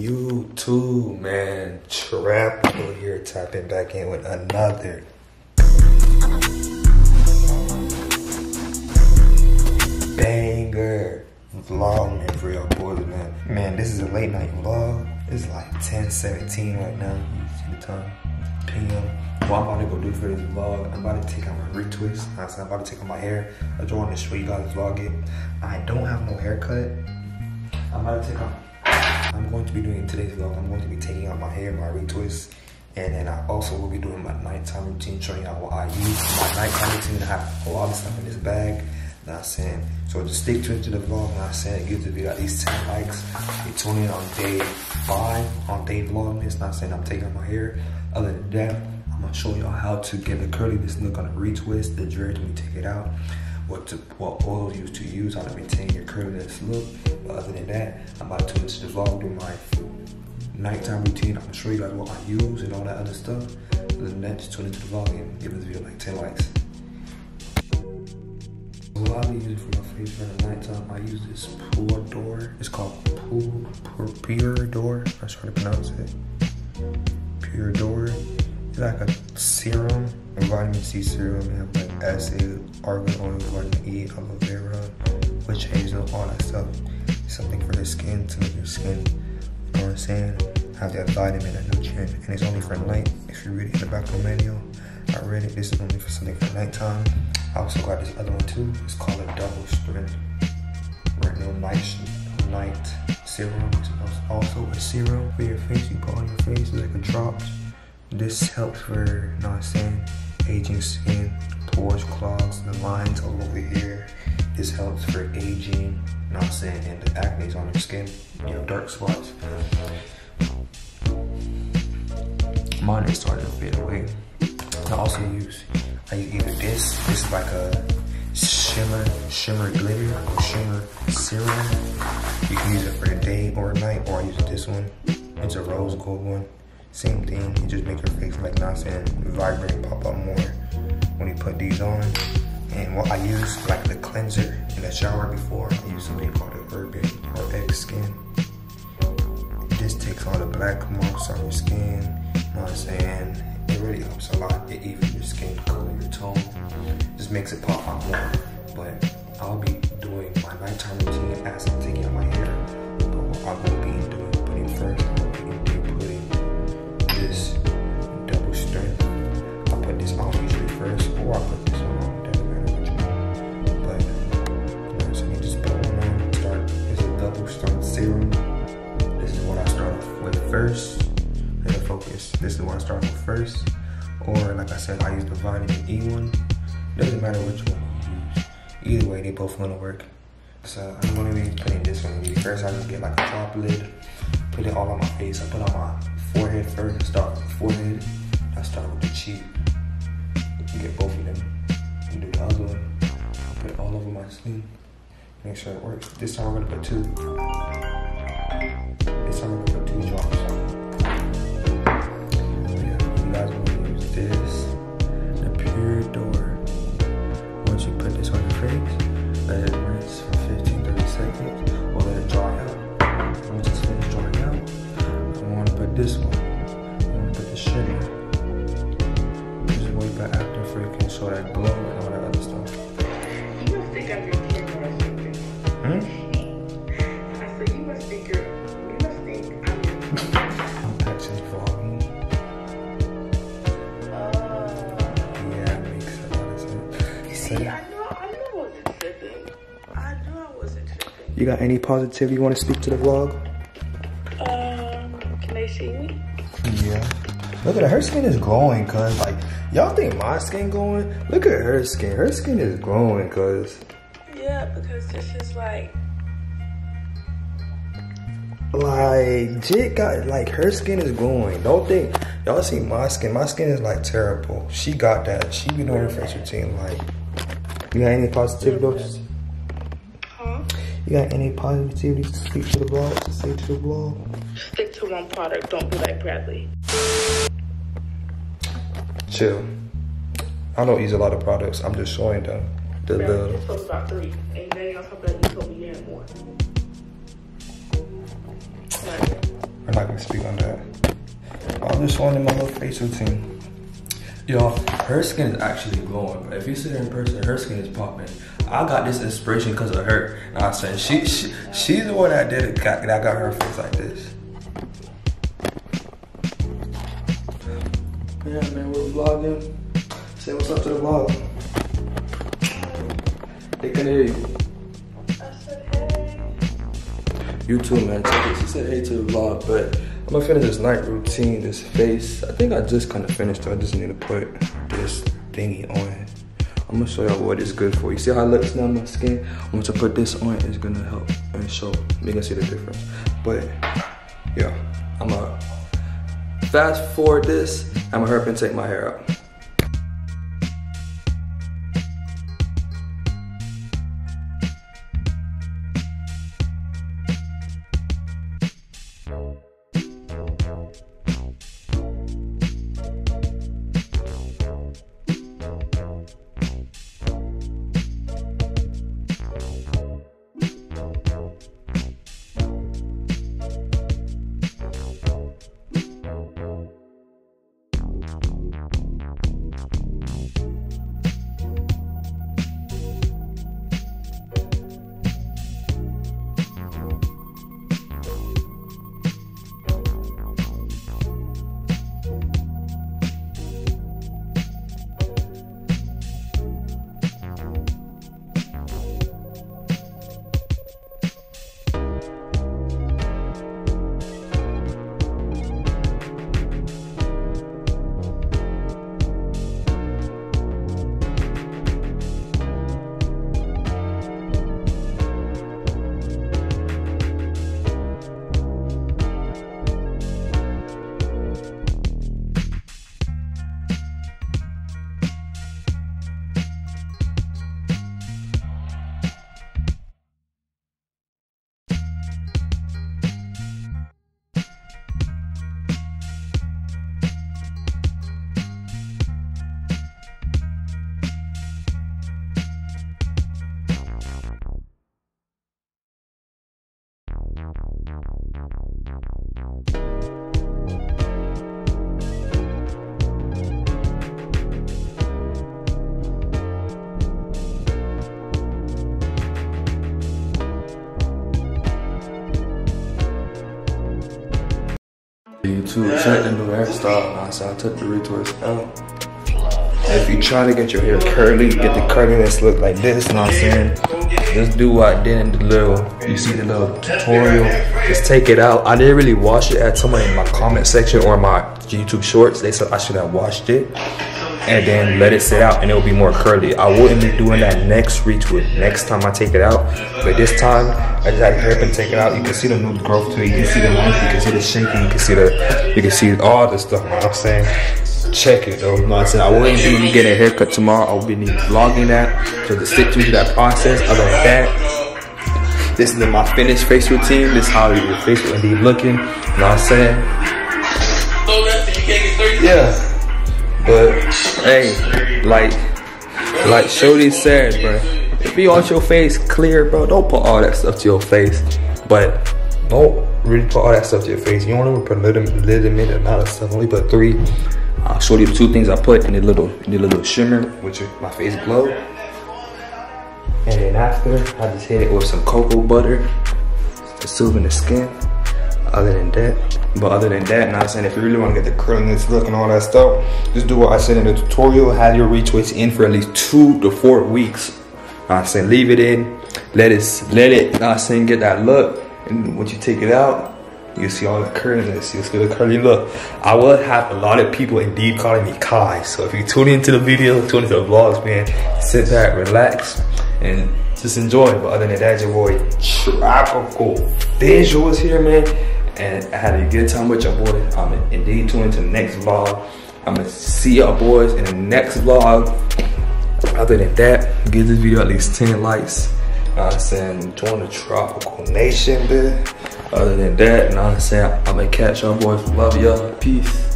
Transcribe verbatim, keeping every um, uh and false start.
You too, man. Trap over here, tapping back in with another. Banger vlog, man, for y'all boys, man. Man, this is a late night vlog. It's like ten seventeen right now. You see the time? P M. What I'm about to go do for this vlog, I'm about to take out my retwist. I'm about to take out my hair. I just want to show you guys vlog it. I don't have no haircut. I'm about to take out. I'm going to be doing today's vlog. I'm going to be taking out my hair, my retwist, and then I also will be doing my nighttime routine, showing y'all what I use. My nighttime routine, I have a lot of stuff in this bag. You know what I'm saying? So just stick to it to the vlog. You know what I'm saying? It gives the video at least ten likes. You tune in on day five on day vlog. It's not saying I'm taking out my hair. Other than that, I'm gonna show y'all how to get the curliness look on a retwist, the dread when you take it out, what to, what oil you to use, how to maintain your curliness look. But other than that, I'm about to tune into the vlog, do my nighttime routine. I'm gonna show you guys what I use and all that other stuff. Other than that, just tune into the vlog and give this video like ten likes. Well, I use it for my face at nighttime. I use this Pure Door. It's called Pure Pure Door. I try to pronounce it. Pure Door. It's like a serum, a vitamin C serum. They have like acid, argan oil, vitamin E, aloe vera, witch hazel, all that stuff. Something for your skin, to make your skin, you know what I'm saying, have that vitamin and nutrient. And it's only for night. If you read it in the back of the manual, I read it. This is only for something for nighttime. I also got this other one too. It's called a double strength retinol night night serum. It's also a serum for your face. You put on your face, it's like a drop. This helps for, you know what I'm saying, aging skin, pores, clogs, the lines all over here. This helps for aging, you know what I'm saying, and the acne's on your skin, you know, dark spots. Mine is starting to fade away. I also use, I use either this, this is like a shimmer, shimmer glitter, or shimmer serum. You can use it for a day or a night, or I use this one. It's a rose gold one. Same thing, you just make your face like nice and vibrant, pop up more when you put these on. And what I use, like the cleanser in the shower before, I use something called the Urban R X Skin. This takes all the black marks on your skin, you know what I'm saying? It really helps a lot. It evens your skin color, your tone. Just makes it pop out more. But I'll be doing my nighttime routine as I'm taking out my hair. But what I will be doing, putting first, first and the focus. This is what I start with first, or like I said, I use the vitamin E one. Doesn't matter which one you use. Either way, they both gonna work. So I'm gonna be putting this one. First, I just get like a top lid, put it all on my face. I put on my forehead first. Start with the forehead. I start with the cheek. You get both of them. You do the other one. I put it all over my skin. Make sure it works. This time I'm gonna put two. This time I'm gonna put two drops. This one, I'm gonna put the shimmer. Just wait for after freaking show that glow and all that other stuff. You must think of your camera or something. Hmm? I said you must think your, you must think I'm your camera. I'm actually vlogging. Oh. Yeah, it makes a lot of sense. See, I know, I know I wasn't tripping. I know I wasn't tripping. You got any positivity you want to speak to the vlog? Yeah. Look at her, her skin is glowing, cuz. Like, y'all think my skin glowing? Look at her skin. Her skin is glowing, cuz. Yeah, because this is like... Like, Jit got, like, her skin is glowing. Don't think, y'all see my skin. My skin is, like, terrible. She got that. She be doing her face routine, like. You got any positivity, though? Huh? You got any positivity to speak to the vlog? To say to the vlog? Stick to one product. Don't be like Bradley. Chill. I don't use a lot of products. I'm just showing them. The Bradley just told about three. And then on top of that, you told me you had more. Like, I'm not gonna speak on that. I'll just on in my little face routine. Y'all, her skin is actually glowing. If you see her in person, her skin is popping. I got this inspiration because of her. And I'm saying she, she she's the one that did it. Got, and I got her face like this. Yeah, man, we're vlogging. Say what's up to the vlog. They can hear you. I said hey. You too, man. She said hey to the vlog, but I'm gonna finish this night routine, this face. I think I just kind of finished it. I just need to put this thingy on. I'm gonna show y'all what it's good for. You see how it looks now on my skin? Once I put this on, it's gonna help and show. You can see the difference. But yeah, I'm gonna fast forward this. I'm gonna hurry up and take my hair out. YouTube, yeah. Check the new hairstyle. Nah, so I took the retwist out. If you try to get your hair curly, get the curliness look like this, you know what I'm saying? Just do what I did in the little, you see the little tutorial, just take it out. I didn't really wash it. I had someone in my comment section or my YouTube shorts, they said I should have washed it and then let it sit out and it'll be more curly. I wouldn't be doing that next retwist, next time I take it out. But this time, I just had to hairpin take it out. You can see the new growth to it. You can see the length, you can see the shaping, you can see the, you can see all the stuff, you know what I'm saying? Check it though, you know what I'm saying? I wouldn't be getting a haircut tomorrow. I would be vlogging that, so to stick to that process. Other than that, this is my finished face routine. This is how your face will be looking, you know what I'm saying? Yeah, but hey, like, like Shodi said, bro, if you want your face clear, bro, don't put all that stuff to your face, but don't really put all that stuff to your face. You don't want to put a little bit amount of stuff, only put three. I'll show you the two things I put in the little, in the little shimmer, which is my face glow. And then after, I just hit it with some cocoa butter to soothing the skin. Other than that, but other than that, and I'm saying if you really want to get the curliness look and all that stuff, just do what I said in the tutorial. Have your retwist in for at least two to four weeks. I'm saying leave it in, let it, let it. I'm saying get that look, and once you take it out, you see all the curliness, you see the curly look. I will have a lot of people indeed calling me Kai. So if you tune into the video, tune into the vlogs, man, sit back, relax, and just enjoy. But other than that, your boy Tropical Visuals here, man. And I had a good time with your boy. I'm indeed tuned into the next vlog. I'm gonna see y'all boys in the next vlog. Other than that, give this video at least ten likes. I'm saying, join the Tropical Nation, man. Other than that, and I'm saying, I'm gonna catch y'all boys. Love y'all. Peace.